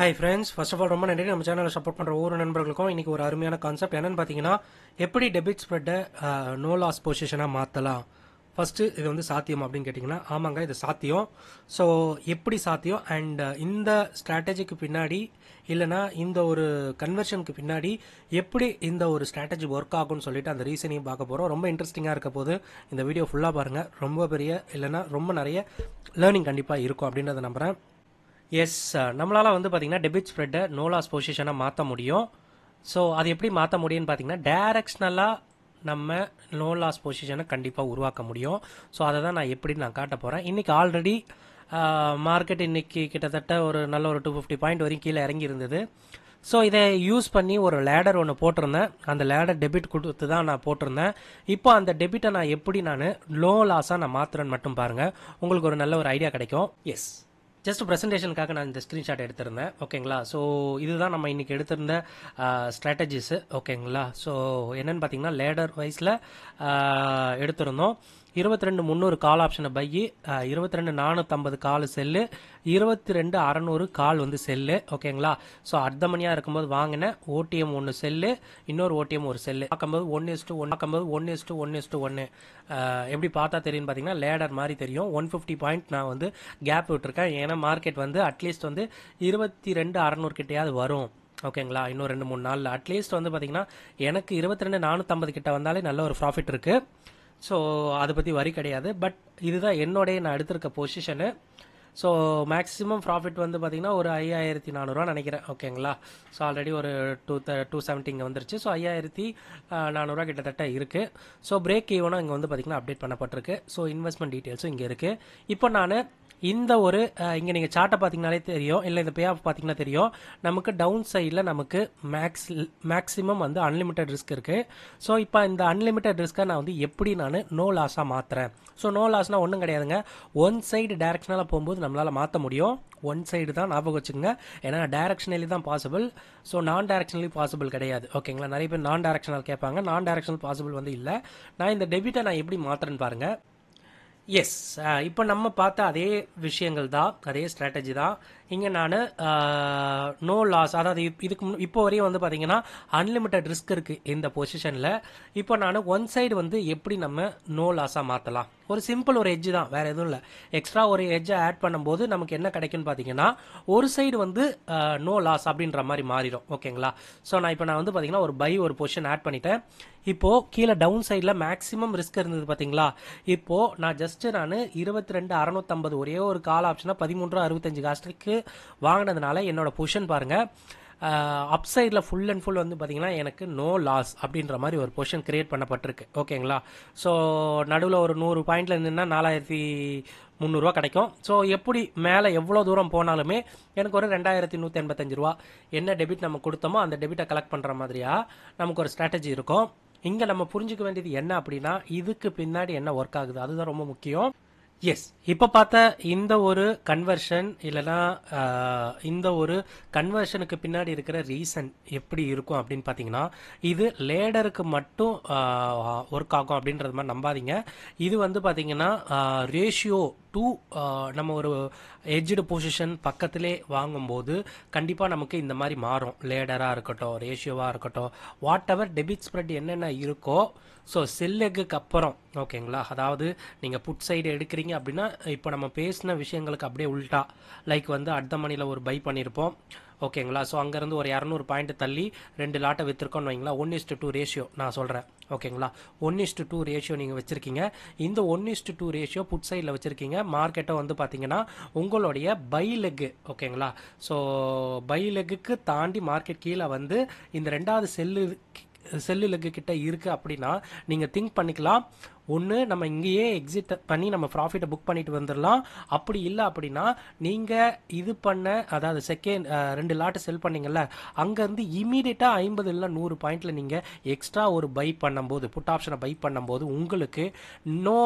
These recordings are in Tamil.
High friends, first of all ரொம்ப நன்றி நம்ம சேனலை சப்போர்ட் பண்ணுற ஒவ்வொரு நண்பர்களுக்கும். இன்றைக்கி ஒரு அருமையான கான்செப்ட் என்னென்னு பார்த்தீங்கன்னா, எப்படி டெபிட் ஸ்ப்ரெட்டை நோ லாஸ் பொசிஷனாக மாற்றலாம். ஃபஸ்ட்டு இது வந்து சாத்தியம் அப்படின்னு கேட்டிங்கன்னா, ஆமாங்க இது சாத்தியம். ஸோ எப்படி சாத்தியம் அண்ட் இந்த ஸ்ட்ராட்டஜிக்கு பின்னாடி இல்லைனா இந்த ஒரு கன்வர்ஷனுக்கு பின்னாடி எப்படி இந்த ஒரு ஸ்ட்ராட்டஜி ஒர்க் ஆகும்னு சொல்லிட்டு அந்த ரீசனையும் பார்க்க போகிறோம். ரொம்ப இன்ட்ரெஸ்டிங்காக இருக்க போது இந்த வீடியோ ஃபுல்லாக பாருங்கள். ரொம்ப பெரிய இல்லைனா ரொம்ப நிறைய லேர்னிங் கண்டிப்பாக இருக்கும் அப்படின்றத நம்புகிறேன். எஸ், நம்மளால் வந்து பார்த்திங்கன்னா டெபிட் ஸ்ப்ரெட்டை நோ லாஸ் பொசிஷனை மாற்ற முடியும். ஸோ அது எப்படி மாற்ற முடியும்னு பார்த்திங்கன்னா, டைரக்ஷனலாக நம்ம நோ லாஸ் பொசிஷனை கண்டிப்பாக உருவாக்க முடியும். ஸோ அதை தான் நான் எப்படி நான் காட்ட போகிறேன். இன்றைக்கி ஆல்ரெடி மார்க்கெட் இன்றைக்கி கிட்டத்தட்ட ஒரு நல்ல ஒரு 250 பாயிண்ட் வரைக்கும் கீழே இறங்கி இருந்தது. ஸோ இதை யூஸ் பண்ணி ஒரு லேடர் ஒன்று போட்டிருந்தேன். அந்த லேடர் டெபிட் கொடுத்து தான் நான் போட்டிருந்தேன். இப்போ அந்த டெபிட்டை நான் எப்படி நான் லோ லாஸாக நான் மாற்றுறேன்னு மட்டும் பாருங்கள், உங்களுக்கு ஒரு நல்ல ஒரு ஐடியா கிடைக்கும். எஸ், ஜஸ்ட் ப்ரெசன்டேஷனுக்காக நான் இந்த ஸ்க்ரீன்ஷாட் எடுத்திருந்தேன். ஓகேங்களா, ஸோ இதுதான் நம்ம இன்றைக்கி எடுத்திருந்த ஸ்ட்ராட்டஜிஸு. ஓகேங்களா, ஸோ என்னென்னு பார்த்தீங்கன்னா, லேடர் வைஸில் எடுத்திருந்தோம். 22,300 கால் ஆப்ஷனை பை, 22,450 கால் செல்லு, 22,600 கால் வந்து செல்லு. ஓகேங்களா, ஸோ அர்த்த மணியாக இருக்கும்போது வாங்கினேன். ஓடிஎம் ஒன்று செல்லு, இன்னொரு ஓடிஎம் ஒரு செல்லு. பார்க்கும்போது 1:1 எப்படி பார்த்தா தெரியும்னு பார்த்தீங்கன்னா, லேடர் மாதிரி தெரியும். 150 பாயிண்ட் நான் வந்து கேப் விட்டுருக்கேன். ஏன்னா மார்க்கெட் வந்து அட்லீஸ்ட் வந்து 22,600 கிட்டையாவது வரும். ஓகேங்களா, இன்னும் 2-3 நாளில் அட்லீஸ்ட் வந்து பார்த்தீங்கன்னா எனக்கு 22,450 கிட்ட வந்தாலே நல்ல ஒரு ப்ராஃபிட் இருக்குது. ஸோ அதை பற்றி வரி கிடையாது. பட் இதுதான் என்னோடைய நான் எடுத்திருக்க பொசிஷனு. ஸோ மேக்ஸிமம் ப்ராஃபிட் வந்து பார்த்திங்கன்னா ஒரு 5,400 நினைக்கிறேன். ஓகேங்களா, ஸோ ஆல்ரெடி ஒரு 270 இங்கே வந்துருச்சு. ஸோ 5,400 கிட்டத்தட்ட இருக்குது. ஸோ பிரேக் ஈவனும் இங்கே வந்து பார்த்திங்கன்னா அப்டேட் பண்ணப்பட்டிருக்கு. ஸோ இன்வெஸ்ட்மெண்ட் டீட்டெயில்ஸும் இங்கே இருக்குது. இப்போ நான் இந்த ஒரு இங்கே நீங்கள் சார்ட்டை பார்த்தீங்கன்னாலே தெரியும், இல்லை இந்த பே ஆஃப் பார்த்தீங்கன்னா தெரியும், நமக்கு டவுன் சைடில் நமக்கு மேக்ஸிமம் வந்து அன்லிமிட்டட் ரிஸ்க் இருக்குது. ஸோ இப்போ இந்த அன்லிமிட்டட் ரிஸ்க்கை நான் வந்து எப்படி நான் நோ லாஸாக மாற்றுறேன். ஸோ நோ லாஸ்னால் ஒன்றும் கிடையாதுங்க. ஒன் சைடு டைரக்ஷனால் போகும்போது நம்மளால் மாற்ற முடியும். ஒன் சைடு தான் ஞாபகம் வச்சுக்கோங்க. ஏன்னா டைரக்ஷனலி தான் பாசிபிள். ஸோ நான் டைரக்ஷனலி பாசிபிள் கிடையாது. ஓகேங்களா, நிறைய பேர் நான் டைரக்ஷனல் கேட்பாங்க. நான் டைரக்ஷனல் பாசிபிள் வந்து இல்லை. நான் இந்த டெபிட்டை நான் எப்படி மாற்றுறேன்னு பாருங்கள். எஸ், இப்போ நம்ம பார்த்த அதே விஷயங்கள் தான், அதே ஸ்ட்ராட்டஜி தான். இங்கே நான் நோ லாஸ், அதாவது இதுக்கு இப்போ வரையும் வந்து பார்த்தீங்கன்னா அன்லிமிட்டட் ரிஸ்க் இருக்குது இந்த பொசிஷனில். இப்போ நான் ஒன் சைடு வந்து எப்படி நம்ம நோ லாஸாக மாற்றலாம். ஒரு சிம்பிள் ஒரு எட்ஜு தான், வேறு எதுவும் இல்லை. எக்ஸ்ட்ரா ஒரு எட்ஜை ஆட் பண்ணும்போது நமக்கு என்ன கிடைக்குன்னு பார்த்தீங்கன்னா, ஒரு சைடு வந்து நோ லாஸ் அப்படின்ற மாதிரி மாறிடும். ஓகேங்களா, ஸோ நான் வந்து பார்த்தீங்கன்னா ஒரு பை ஒரு பொசிஷன் ஆட் பண்ணிட்டேன். இப்போது கீழே டவுன் சைடில் மேக்ஸிமம் ரிஸ்க் இருந்தது பார்த்தீங்களா. இப்போது நான் ஜஸ்ட்டு 22,650 ஒரே ஒரு கால் ஆப்ஷனாக 13.65 காசுக்கு வாங்கினதுனால என்னோட பொசிஷன் பாருங்கள். அப் சைடில் ஃபுல் அண்ட் ஃபுல் வந்து பார்த்தீங்கன்னா எனக்கு நோ லாஸ் அப்படின்ற மாதிரி ஒரு பொசிஷன் கிரியேட் பண்ணப்பட்டிருக்கு. ஓகேங்களா, ஸோ நடுவில் ஒரு 100 பாயிண்டில் இருந்துன்னா 4,300 கிடைக்கும். ஸோ எப்படி மேலே எவ்வளோ தூரம் போனாலுமே எனக்கு ஒரு 2,185 ரூபா என்ன டெபிட் நம்ம கொடுத்தோமோ அந்த டெபிட்டை கலெக்ட் பண்ணுற மாதிரியா நமக்கு ஒரு ஸ்ட்ராட்டஜி இருக்கும். இங்கே நம்ம புரிஞ்சுக்க வேண்டியது என்ன அப்படின்னா, இதுக்கு பின்னாடி என்ன ஒர்க் ஆகுது, அதுதான் ரொம்ப முக்கியம். எஸ், இப்போ பார்த்தா இந்த ஒரு கன்வர்ஷன் இல்லைனா இந்த ஒரு கன்வர்ஷனுக்கு பின்னாடி இருக்கிற ரீசன் எப்படி இருக்கும் அப்படின்னு பார்த்தீங்கன்னா, இது லேடருக்கு மட்டும் ஒர்க் ஆகும் அப்படின்றது மாதிரி நம்பாதீங்க. இது வந்து பார்த்தீங்கன்னா ரேஷியோ டூ நம்ம ஒரு எட்ஜ்டு பொசிஷன் பக்கத்திலே வாங்கும்போது கண்டிப்பாக நமக்கு இந்த மாதிரி மாறும். லேடராக இருக்கட்டும், ரேஷியோவாக இருக்கட்டும், வாட் எவர் டெபிட் ஸ்ப்ரெட் என்னென்ன இருக்கோ. ஸோ செல்லுக்கு அப்புறம் ஓகேங்களா, அதாவது நீங்கள் புட் சைடு எடுக்கிறீங்க அப்படின்னா, இப்போ நம்ம பேசின விஷயங்களுக்கு அப்படியே உல்ட்டா, லைக் வந்து அடுத்த மணியில் ஒரு பை பண்ணியிருப்போம். ஓகேங்களா, ஸோ அங்கேருந்து ஒரு 200 பாயிண்ட் தள்ளி 2 லாட்டை விற்றுருக்கோன்னு வைங்களா. 1:2 ரேஷியோ நான் சொல்கிறேன். ஓகேங்களா, 1:2 ரேஷியோ நீங்கள் வச்சுருக்கீங்க. இந்த 1:2 ரேஷியோ புட் சைடில் வச்சுருக்கீங்க. மார்க்கெட்டை வந்து பார்த்தீங்கன்னா உங்களுடைய பை லெக்கு. ஓகேங்களா, ஸோ பை லெக்குக்கு தாண்டி மார்க்கெட் கீழே வந்து இந்த ரெண்டாவது செல்லு லெக்கு கிட்ட இருக்குது அப்படின்னா நீங்கள் திங்க் பண்ணிக்கலாம். ஒன்று நம்ம இங்கேயே எக்ஸிட் பண்ணி நம்ம ப்ராஃபிட்டை புக் பண்ணிட்டு வந்துடலாம். அப்படி இல்லை அப்படின்னா நீங்கள் இது பண்ண, அதாவது செகண்ட் 2 லாட்டு செல் பண்ணிங்கள்ல, அங்கேருந்து இமீடியட்டாக 50 இல்லை 100 பாயிண்டில் நீங்கள் எக்ஸ்ட்ரா ஒரு பை பண்ணும்போது, புட் ஆப்ஷனை பை பண்ணும்போது உங்களுக்கு நோ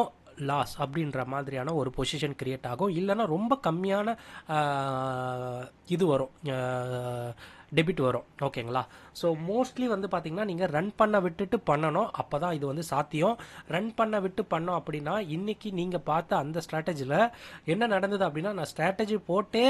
லாஸ் அப்படின்ற மாதிரியான ஒரு பொசிஷன் கிரியேட் ஆகும். இல்லைன்னா ரொம்ப கம்மியான இது வரும், டெபிட் வரும். ஓகேங்களா, ஸோ மோஸ்ட்லி வந்து பார்த்தீங்கன்னா நீங்கள் ரன் பண்ண விட்டுட்டு பண்ணணும். அப்போ தான் இது வந்து சாத்தியம். ரன் பண்ண விட்டு பண்ணோம் அப்படின்னா இன்றைக்கி நீங்கள் பார்த்த அந்த ஸ்ட்ராட்டஜியில் என்ன நடந்தது அப்படின்னா, நான் ஸ்ட்ராட்டஜி போட்டே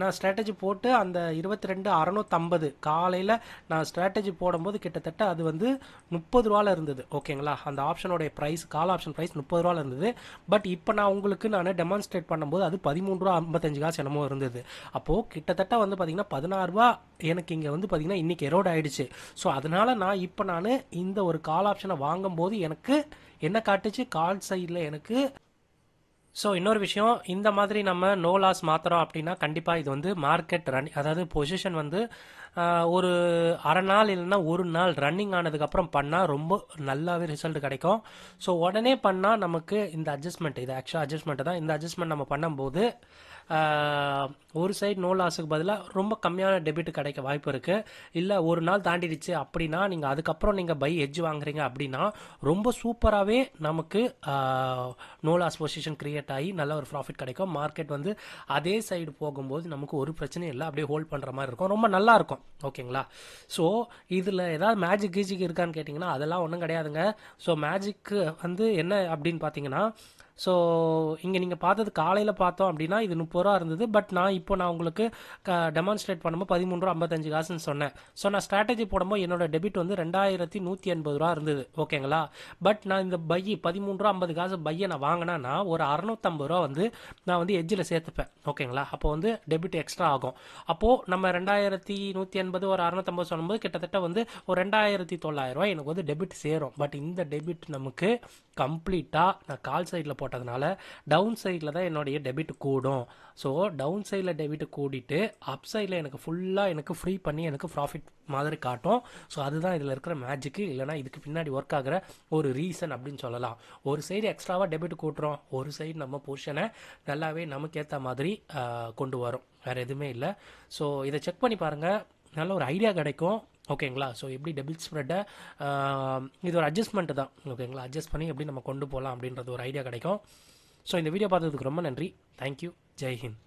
நான் ஸ்ட்ராட்டஜி போட்டு அந்த 22,650 காலையில் நான் ஸ்ட்ராட்டஜி போடும்போது கிட்டத்தட்ட அது வந்து 30 ரூபாவில் இருந்தது. ஓகேங்களா, அந்த ஆப்ஷனோடைய ப்ரைஸ், கால் ஆப்ஷன் ப்ரைஸ் 30 ரூபாவில் இருந்தது. பட் இப்போ நான் உங்களுக்கு நான் டெமான்ஸ்ட்ரேட் பண்ணும்போது அது 13.55 ரூபா என்னமோ இருந்தது. அப்போது கிட்டத்தட்ட வந்து பார்த்தீங்கன்னா 16 ரூபா எனக்கு இங்கே வந்து பார்த்தீங்கன்னா இன்றைக்கி எரோட் ஆகிடுச்சு. ஸோ அதனால் நான் இப்போ நான் இந்த ஒரு கால் ஆப்ஷனை வாங்கும்போது எனக்கு என்ன காட்டுச்சு, கால் சைடில் எனக்கு. ஸோ இன்னொரு விஷயம், இந்த மாதிரி நம்ம நோ லாஸ் மாற்றுறோம் அப்படின்னா கண்டிப்பாக இது வந்து மார்க்கெட் ரன், அதாவது பொசிஷன் வந்து ஒரு அரை நாள் இல்லைன்னா ஒரு நாள் ரன்னிங் ஆனதுக்கப்புறம் பண்ணால் ரொம்ப நல்லாவே ரிசல்ட் கிடைக்கும். ஸோ உடனே பண்ணால் நமக்கு இந்த அட்ஜஸ்ட்மெண்ட், இது ஆக்சுவலாக அட்ஜஸ்ட்மெண்ட்டு தான். இந்த அட்ஜஸ்ட்மெண்ட் நம்ம பண்ணும்போது ஒரு சைடு நோ லாஸுக்கு பதிலாக ரொம்ப கம்மியான டெபிட் கிடைக்க வாய்ப்பு இருக்குது. இல்லை ஒரு நாள் தாண்டிடுச்சு அப்படின்னா நீங்கள் அதுக்கப்புறம் நீங்கள் பை ஹெட்ஜ் வாங்குறீங்க அப்படின்னா ரொம்ப சூப்பராகவே நமக்கு நோ லாஸ் பொசிஷன் கிரியேட் ஆகி நல்ல ஒரு ப்ராஃபிட் கிடைக்கும். மார்க்கெட் வந்து அதே சைடு போகும்போது நமக்கு ஒரு பிரச்சனையும் இல்லை, அப்படியே ஹோல்ட் பண்ணுற மாதிரி இருக்கும், ரொம்ப நல்லாயிருக்கும். ஓகேங்களா, ஸோ இதில் ஏதாவது மேஜிக் கீஜிக் இருக்கான்னு கேட்டிங்கன்னா அதெல்லாம் ஒன்றும் கிடையாதுங்க. ஸோ மேஜிக்கு வந்து என்ன அப்படின்னு பார்த்தீங்கன்னா, ஸோ இங்கே நீங்கள் பார்த்தது காலையில் பார்த்தோம் அப்படின்னா இது 30 ரூபா இருந்தது. பட் நான் இப்போ நான் உங்களுக்கு டெமான்ஸ்ட்ரேட் பண்ணும்போது 13.55 காசுன்னு சொன்னேன். ஸோ நான் ஸ்ட்ராட்டஜி போடும்போது என்னோடய டெபிட் வந்து 2,180 ரூபா இருந்தது. ஓகேங்களா, பட் நான் இந்த பையை 13.50 காசு பையை நான் வாங்கினேன்னா ஒரு 650 ரூபா வந்து நான் வந்து எட்ஜில் சேர்த்துப்பேன். ஓகேங்களா, அப்போ வந்து டெபிட் எக்ஸ்ட்ரா ஆகும். அப்போது நம்ம 2,180 ஒரு 650 சொல்லும்போது கிட்டத்தட்ட வந்து ஒரு 2,900 ரூபா எனக்கு வந்து டெபிட் சேரும். பட் இந்த டெபிட் நமக்கு கம்ப்ளீட்டாக நான் கால் சைடில் போட்டதுனால டவுன் சைடில் தான் என்னுடைய டெபிட் கூடும். ஸோ டவுன் சைடில் டெபிட் கூடிட்டு அப் சைடில் எனக்கு ஃபுல்லாக எனக்கு ஃப்ரீ பண்ணி எனக்கு ப்ராஃபிட் மாதிரி காட்டும். ஸோ அதுதான் இதில் இருக்கிற மேஜிக்கு, இல்லைனா இதுக்கு பின்னாடி ஒர்க் ஆகிற ஒரு ரீசன் அப்படின்னு சொல்லலாம். ஒரு சைடு எக்ஸ்ட்ராவாக டெபிட் கூட்டுறோம், ஒரு சைடு நம்ம பொசிஷனை நல்லாவே நமக்கு ஏற்ற மாதிரி கொண்டு வரும், வேறு எதுவுமே இல்லை. ஸோ இதை செக் பண்ணி பாருங்கள், நல்ல ஒரு ஐடியா கிடைக்கும். ஓகேங்களா, ஸோ எப்படி டபுள் ஸ்ப்ரெட்டை இது ஒரு அட்ஜஸ்ட்மெண்ட்டு தான். ஓகேங்களா, அட்ஜஸ்ட் பண்ணி எப்படி நம்ம கொண்டு போகலாம் அப்படின்றது ஒரு ஐடியா கிடைக்கும். ஸோ இந்த வீடியோ பார்த்ததுக்கு ரொம்ப நன்றி. தேங்க்யூ. ஜெய்ஹிந்த்.